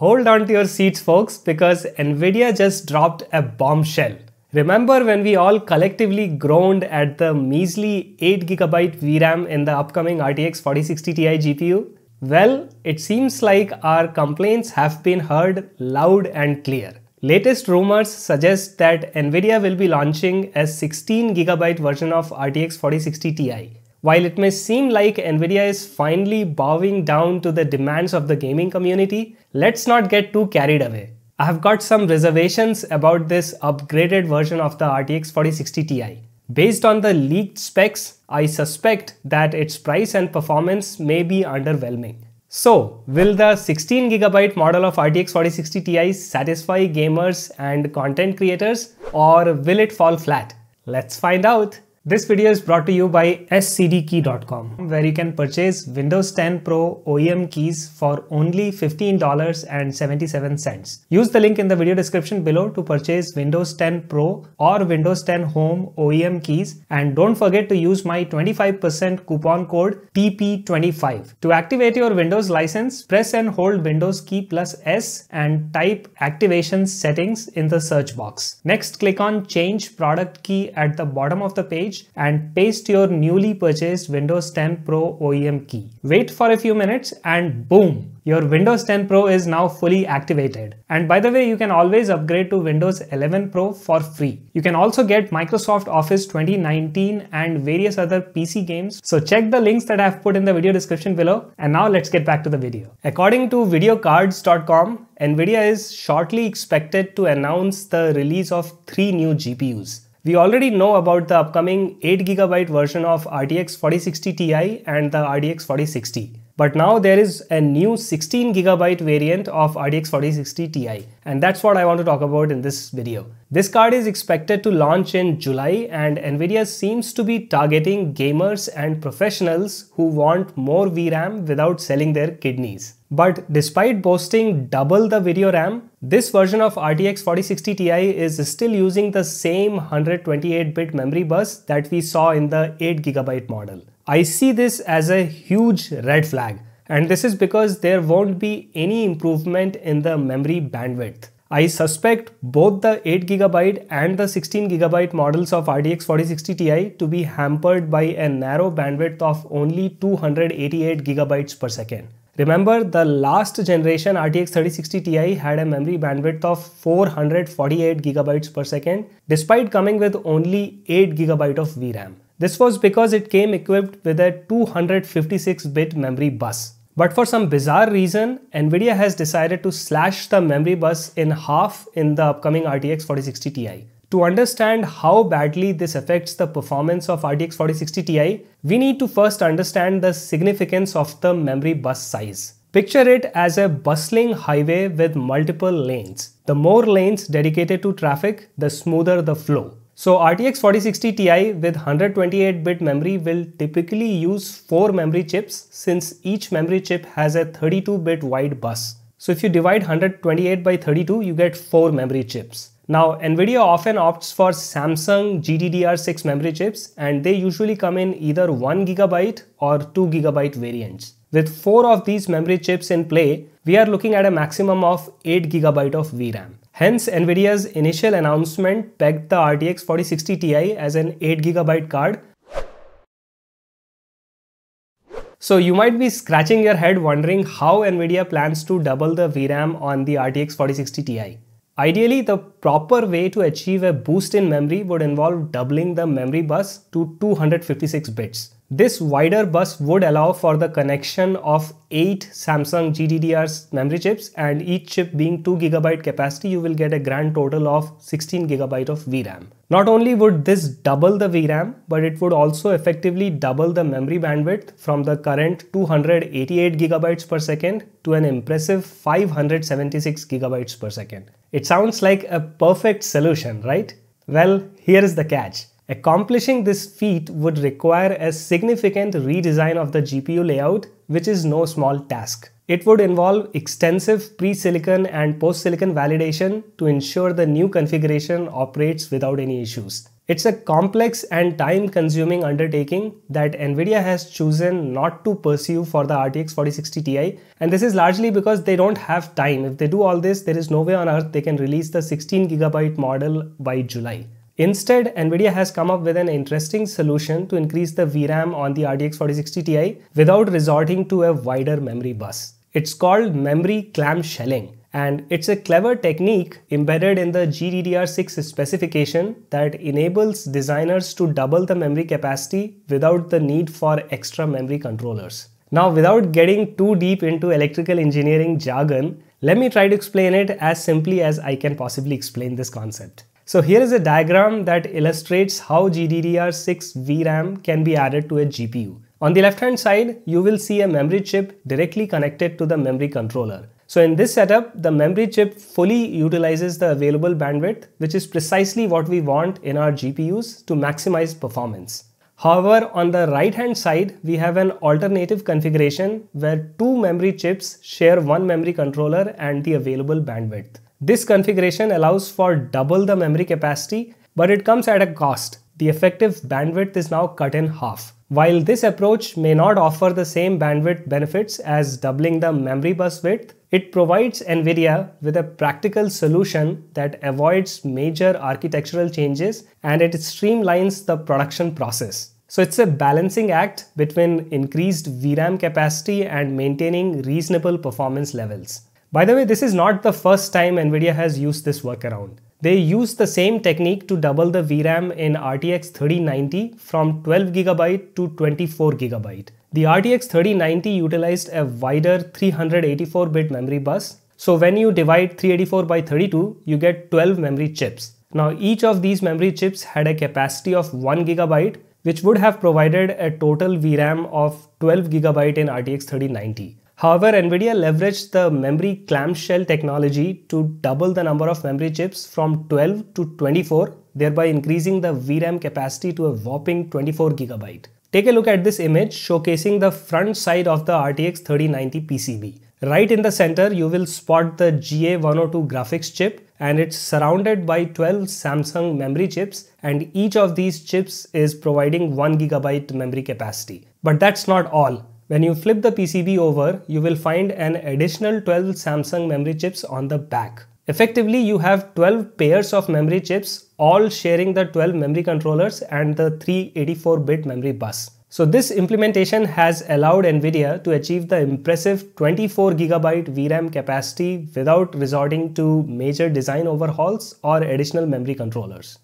Hold on to your seats, folks, because Nvidia just dropped a bombshell. Remember when we all collectively groaned at the measly 8GB VRAM in the upcoming RTX 4060 Ti GPU? Well, it seems like our complaints have been heard loud and clear. Latest rumors suggest that Nvidia will be launching a 16GB version of RTX 4060 Ti. While it may seem like Nvidia is finally bowing down to the demands of the gaming community, let's not get too carried away. I have got some reservations about this upgraded version of the RTX 4060 Ti. Based on the leaked specs, I suspect that its price and performance may be underwhelming. So, will the 16GB model of RTX 4060 Ti satisfy gamers and content creators, or will it fall flat? Let's find out! This video is brought to you by scdkey.com, where you can purchase Windows 10 Pro OEM keys for only $15.77. Use the link in the video description below to purchase Windows 10 Pro or Windows 10 Home OEM keys, and don't forget to use my 25% coupon code TP25. To activate your Windows license, press and hold Windows key plus S and type activation settings in the search box. Next, click on change product key at the bottom of the page and paste your newly purchased Windows 10 Pro OEM key. Wait for a few minutes and boom! Your Windows 10 Pro is now fully activated. And by the way, you can always upgrade to Windows 11 Pro for free. You can also get Microsoft Office 2019 and various other PC games. So check the links that I've put in the video description below. And now let's get back to the video. According to videocards.com, Nvidia is shortly expected to announce the release of 3 new GPUs. We already know about the upcoming 8GB version of RTX 4060 Ti and the RTX 4060. But now there is a new 16GB variant of RTX 4060 Ti, and that's what I want to talk about in this video. This card is expected to launch in July, and Nvidia seems to be targeting gamers and professionals who want more VRAM without selling their kidneys. But despite boasting double the video RAM, this version of RTX 4060 Ti is still using the same 128-bit memory bus that we saw in the 8GB model. I see this as a huge red flag, and this is because there won't be any improvement in the memory bandwidth. I suspect both the 8GB and the 16GB models of RTX 4060 Ti to be hampered by a narrow bandwidth of only 288GB per second. Remember, the last generation RTX 3060 Ti had a memory bandwidth of 448GB per second, despite coming with only 8GB of VRAM. This was because it came equipped with a 256-bit memory bus. But for some bizarre reason, Nvidia has decided to slash the memory bus in half in the upcoming RTX 4060 Ti. To understand how badly this affects the performance of RTX 4060 Ti, we need to first understand the significance of the memory bus size. Picture it as a bustling highway with multiple lanes. The more lanes dedicated to traffic, the smoother the flow. So RTX 4060 Ti with 128-bit memory will typically use 4 memory chips, since each memory chip has a 32-bit wide bus. So if you divide 128 by 32, you get 4 memory chips. Now, Nvidia often opts for Samsung GDDR6 memory chips, and they usually come in either 1GB or 2GB variants. With 4 of these memory chips in play, we are looking at a maximum of 8GB of VRAM. Hence, Nvidia's initial announcement pegged the RTX 4060 Ti as an 8GB card. So you might be scratching your head wondering how Nvidia plans to double the VRAM on the RTX 4060 Ti. Ideally, the proper way to achieve a boost in memory would involve doubling the memory bus to 256 bits. This wider bus would allow for the connection of 8 Samsung GDDR memory chips, and each chip being 2GB capacity, you will get a grand total of 16GB of VRAM. Not only would this double the VRAM, but it would also effectively double the memory bandwidth from the current 288GB per second to an impressive 576GB per second. It sounds like a perfect solution, right? Well, here is the catch. Accomplishing this feat would require a significant redesign of the GPU layout, which is no small task. It would involve extensive pre-silicon and post-silicon validation to ensure the new configuration operates without any issues. It's a complex and time-consuming undertaking that Nvidia has chosen not to pursue for the RTX 4060 Ti, and this is largely because they don't have time. If they do all this, there is no way on earth they can release the 16GB model by July. Instead, Nvidia has come up with an interesting solution to increase the VRAM on the RTX 4060 Ti without resorting to a wider memory bus. It's called memory clamshelling, and it's a clever technique embedded in the GDDR6 specification that enables designers to double the memory capacity without the need for extra memory controllers. Now, without getting too deep into electrical engineering jargon, let me try to explain it as simply as I can possibly explain this concept. So here is a diagram that illustrates how GDDR6 VRAM can be added to a GPU. On the left hand side, you will see a memory chip directly connected to the memory controller. So in this setup, the memory chip fully utilizes the available bandwidth, which is precisely what we want in our GPUs to maximize performance. However, on the right hand side, we have an alternative configuration where two memory chips share one memory controller and the available bandwidth. This configuration allows for double the memory capacity, but it comes at a cost. The effective bandwidth is now cut in half. While this approach may not offer the same bandwidth benefits as doubling the memory bus width, it provides Nvidia with a practical solution that avoids major architectural changes, and it streamlines the production process. So it's a balancing act between increased VRAM capacity and maintaining reasonable performance levels. By the way, this is not the first time Nvidia has used this workaround. They used the same technique to double the VRAM in RTX 3090 from 12GB to 24GB. The RTX 3090 utilized a wider 384-bit memory bus. So when you divide 384 by 32, you get 12 memory chips. Now each of these memory chips had a capacity of 1GB, which would have provided a total VRAM of 12GB in RTX 3090. However, Nvidia leveraged the memory clamshell technology to double the number of memory chips from 12 to 24, thereby increasing the VRAM capacity to a whopping 24GB. Take a look at this image showcasing the front side of the RTX 3090 PCB. Right in the center, you will spot the GA102 graphics chip, and it's surrounded by 12 Samsung memory chips, and each of these chips is providing 1GB memory capacity. But that's not all. When you flip the PCB over, you will find an additional 12 Samsung memory chips on the back. Effectively, you have 12 pairs of memory chips, all sharing the 12 memory controllers and the 384-bit memory bus. So this implementation has allowed Nvidia to achieve the impressive 24GB VRAM capacity without resorting to major design overhauls or additional memory controllers.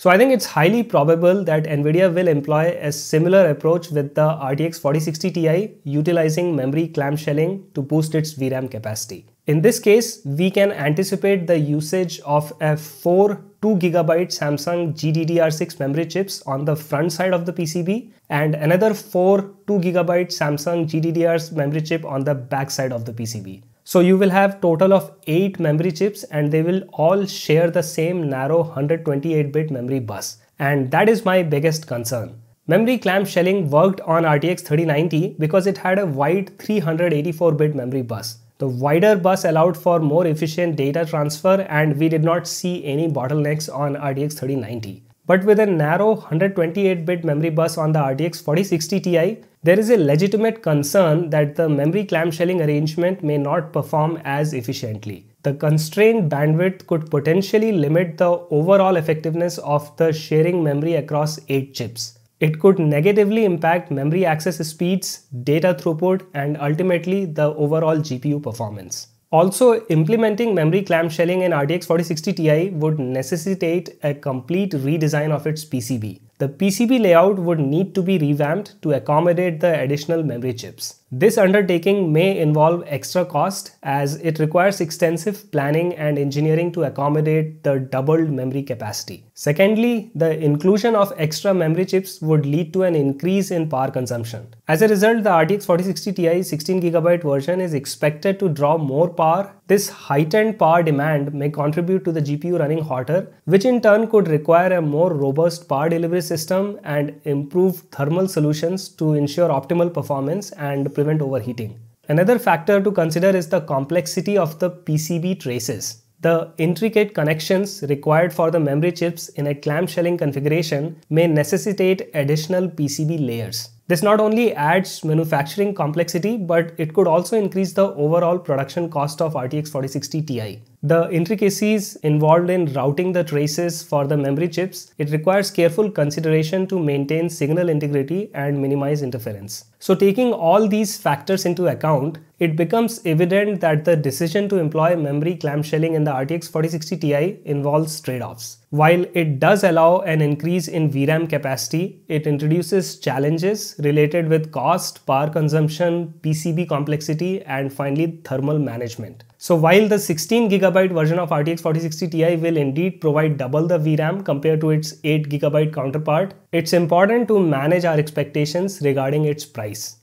So I think it's highly probable that Nvidia will employ a similar approach with the RTX 4060 Ti, utilizing memory clamshelling to boost its VRAM capacity. In this case, we can anticipate the usage of a 4 2GB Samsung GDDR6 memory chips on the front side of the PCB and another 4 2GB Samsung GDDR memory chip on the back side of the PCB. So you will have total of 8 memory chips, and they will all share the same narrow 128-bit memory bus. And that is my biggest concern. Memory clamshelling worked on RTX 3090 because it had a wide 384-bit memory bus. The wider bus allowed for more efficient data transfer, and we did not see any bottlenecks on RTX 3090. But with a narrow 128-bit memory bus on the RTX 4060 Ti, there is a legitimate concern that the memory clamshelling arrangement may not perform as efficiently. The constrained bandwidth could potentially limit the overall effectiveness of the sharing memory across 8 chips. It could negatively impact memory access speeds, data throughput, and ultimately the overall GPU performance. Also, implementing memory clamshelling in RTX 4060 Ti would necessitate a complete redesign of its PCB. The PCB layout would need to be revamped to accommodate the additional memory chips. This undertaking may involve extra cost, as it requires extensive planning and engineering to accommodate the doubled memory capacity. Secondly, the inclusion of extra memory chips would lead to an increase in power consumption. As a result, the RTX 4060 Ti 16GB version is expected to draw more power. This heightened power demand may contribute to the GPU running hotter, which in turn could require a more robust power delivery system and improve thermal solutions to ensure optimal performance and prevent overheating. Another factor to consider is the complexity of the PCB traces. The intricate connections required for the memory chips in a clamshelling configuration may necessitate additional PCB layers. This not only adds manufacturing complexity, but it could also increase the overall production cost of RTX 4060 Ti. The intricacies involved in routing the traces for the memory chips, it requires careful consideration to maintain signal integrity and minimize interference. So taking all these factors into account, it becomes evident that the decision to employ memory clamshelling in the RTX 4060 Ti involves trade-offs. While it does allow an increase in VRAM capacity, it introduces challenges related with cost, power consumption, PCB complexity, and finally thermal management. So while the 16GB version of RTX 4060 Ti will indeed provide double the VRAM compared to its 8GB counterpart, it's important to manage our expectations regarding its price.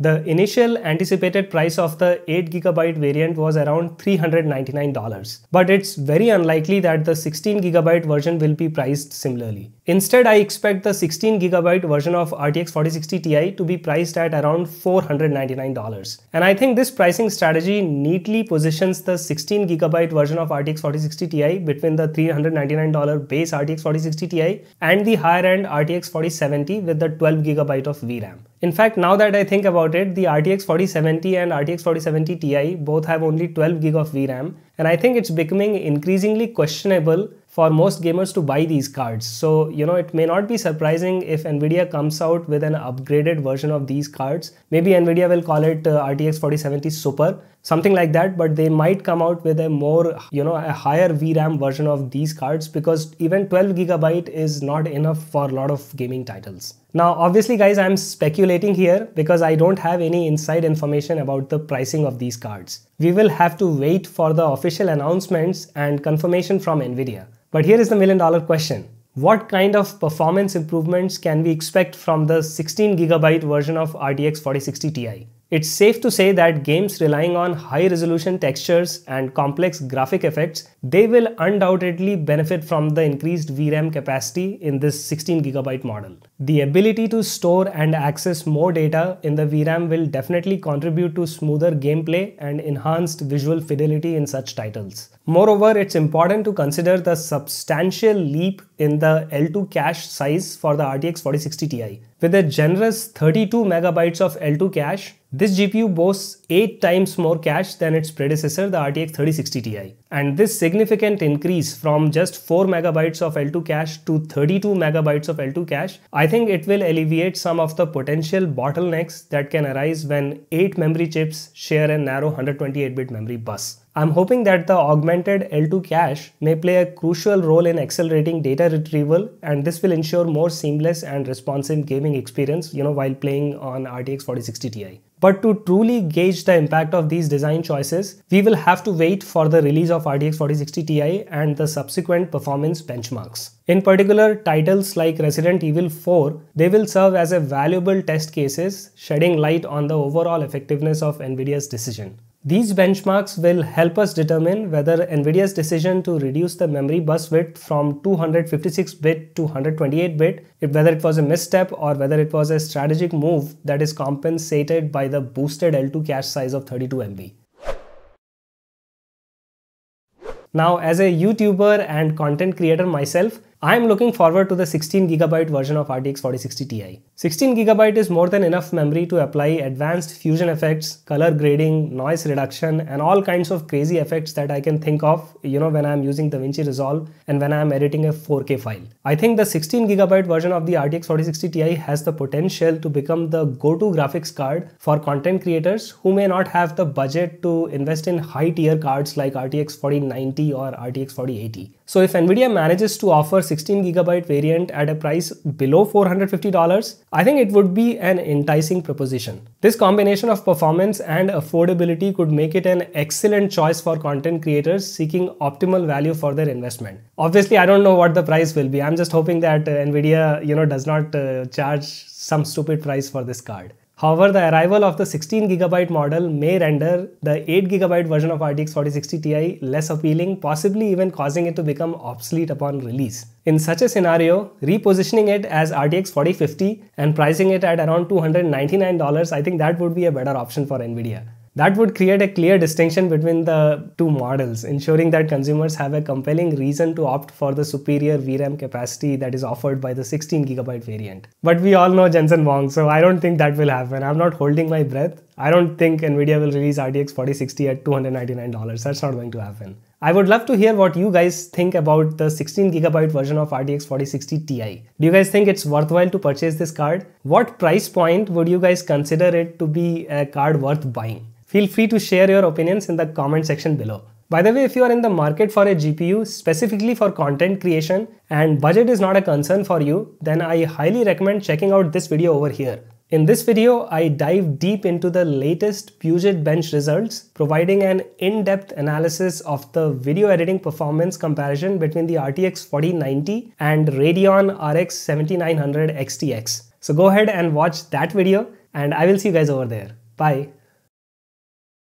The initial anticipated price of the 8GB variant was around $399, but it's very unlikely that the 16GB version will be priced similarly. Instead, I expect the 16GB version of RTX 4060 Ti to be priced at around $499. And I think this pricing strategy neatly positions the 16GB version of RTX 4060 Ti between the $399 base RTX 4060 Ti and the higher-end RTX 4070 with the 12GB of VRAM. In fact, now that I think about it, the RTX 4070 and RTX 4070 Ti both have only 12GB of VRAM, and I think it's becoming increasingly questionable for most gamers to buy these cards. So, it may not be surprising if Nvidia comes out with an upgraded version of these cards. Maybe Nvidia will call it RTX 4070 Super, something like that, but they might come out with a more, a higher VRAM version of these cards, because even 12GB is not enough for a lot of gaming titles. Now, obviously, guys, I'm speculating here because I don't have any inside information about the pricing of these cards. We will have to wait for the official announcements and confirmation from Nvidia. But here is the million-dollar question. What kind of performance improvements can we expect from the 16GB version of RTX 4060 Ti? It's safe to say that games relying on high-resolution textures and complex graphic effects, they will undoubtedly benefit from the increased VRAM capacity in this 16GB model. The ability to store and access more data in the VRAM will definitely contribute to smoother gameplay and enhanced visual fidelity in such titles. Moreover, it's important to consider the substantial leap in the L2 cache size for the RTX 4060 Ti. With a generous 32MB of L2 cache, this GPU boasts 8 times more cache than its predecessor, the RTX 3060 Ti. And this significant increase from just 4MB of L2 cache to 32MB of L2 cache, I think it will alleviate some of the potential bottlenecks that can arise when 8 memory chips share a narrow 128-bit memory bus. I'm hoping that the augmented L2 cache may play a crucial role in accelerating data retrieval, and this will ensure more seamless and responsive gaming experience, while playing on RTX 4060 Ti. But to truly gauge the impact of these design choices, we will have to wait for the release of RTX 4060 Ti and the subsequent performance benchmarks. In particular, titles like Resident Evil 4, they will serve as a valuable test cases, shedding light on the overall effectiveness of Nvidia's decision. These benchmarks will help us determine whether Nvidia's decision to reduce the memory bus width from 256-bit to 128-bit, whether it was a misstep or whether it was a strategic move that is compensated by the boosted L2 cache size of 32MB. Now, as a YouTuber and content creator myself, I am looking forward to the 16GB version of RTX 4060 Ti. 16GB is more than enough memory to apply advanced fusion effects, color grading, noise reduction, and all kinds of crazy effects that I can think of, when I am using DaVinci Resolve and when I am editing a 4K file. I think the 16GB version of the RTX 4060 Ti has the potential to become the go-to graphics card for content creators who may not have the budget to invest in high-tier cards like RTX 4090 or RTX 4080. So if Nvidia manages to offer 16GB variant at a price below $450, I think it would be an enticing proposition. This combination of performance and affordability could make it an excellent choice for content creators seeking optimal value for their investment. Obviously, I don't know what the price will be. I'm just hoping that Nvidia, does not charge some stupid price for this card. However, the arrival of the 16GB model may render the 8GB version of RTX 4060 Ti less appealing, possibly even causing it to become obsolete upon release. In such a scenario, repositioning it as RTX 4050 and pricing it at around $299, I think that would be a better option for Nvidia. That would create a clear distinction between the two models, ensuring that consumers have a compelling reason to opt for the superior VRAM capacity that is offered by the 16GB variant. But we all know Jensen Huang, so I don't think that will happen. I'm not holding my breath. I don't think Nvidia will release RTX 4060 at $299. That's not going to happen. I would love to hear what you guys think about the 16GB version of RTX 4060 Ti. Do you guys think it's worthwhile to purchase this card? What price point would you guys consider it to be a card worth buying? Feel free to share your opinions in the comment section below. By the way, if you are in the market for a GPU specifically for content creation and budget is not a concern for you, then I highly recommend checking out this video over here. In this video, I dive deep into the latest Puget Bench results, providing an in-depth analysis of the video editing performance comparison between the RTX 4090 and Radeon RX 7900 XTX. So go ahead and watch that video, and I will see you guys over there. Bye.